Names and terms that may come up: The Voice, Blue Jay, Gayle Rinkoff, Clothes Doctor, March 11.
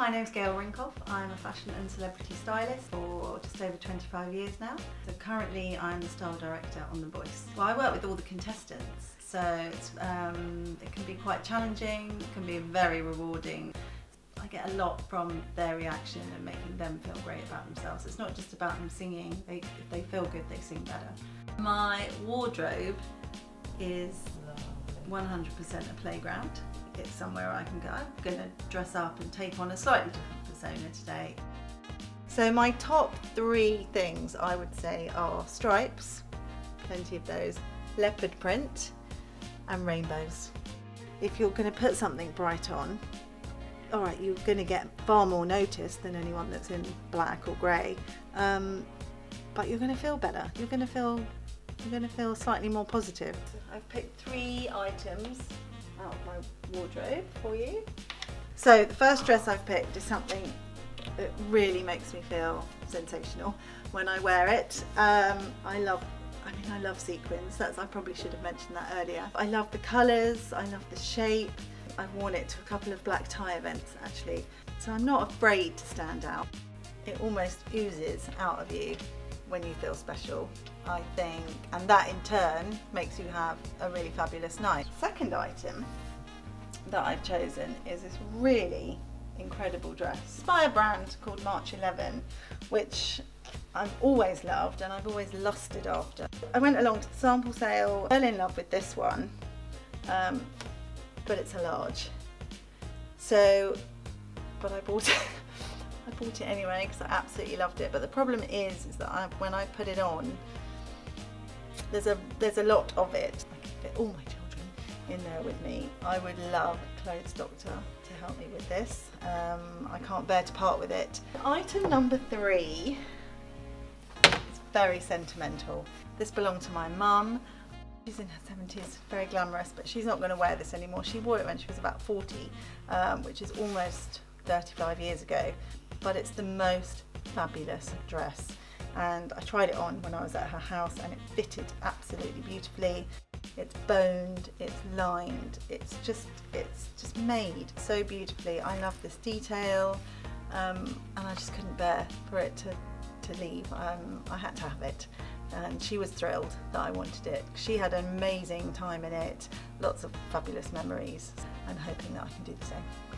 My name's Gayle Rinkoff. I'm a fashion and celebrity stylist for just over 25 years now. So currently I'm the style director on The Voice. Well, I work with all the contestants, so it's, it can be quite challenging, it can be very rewarding. I get a lot from their reaction and making them feel great about themselves. It's not just about them singing, if they feel good they sing better. My wardrobe is 100% a playground. It's somewhere I can go. I'm going to dress up and take on a slightly different persona today. So my top three things I would say are stripes, plenty of those, leopard print and rainbows. If you're going to put something bright on, alright, you're going to get far more notice than anyone that's in black or grey, but you're going to feel better. You're going to feel slightly more positive. I've picked three items out of my wardrobe for you. So the first dress I've picked is something that really makes me feel sensational when I wear it. I love sequins. I probably should have mentioned that earlier. I love the colours, I love the shape. I've worn it to a couple of black tie events actually, so I'm not afraid to stand out. It almost oozes out of you when you feel special, I think, and that in turn makes you have a really fabulous night. Second item that I've chosen is this really incredible dress. It's by a brand called March 11, which I've always loved and I've always lusted after. I went along to the sample sale, fell in love with this one, but it's a large. So, but I bought it. I bought it anyway because I absolutely loved it, but the problem is that when I put it on, there's a lot of it. I can fit all my children in there with me. I would love Clothes Doctor to help me with this. I can't bear to part with it. Item number three is very sentimental. This belonged to my mum. She's in her 70s, very glamorous, but she's not going to wear this anymore. She wore it when she was about 40, which is almost 35 years ago. But it's the most fabulous dress, and I tried it on when I was at her house and it fitted absolutely beautifully. It's boned, it's lined, it's just made so beautifully. I love this detail, and I just couldn't bear for it to leave. I had to have it, and she was thrilled that I wanted it. She had an amazing time in it, lots of fabulous memories. I'm hoping that I can do the same.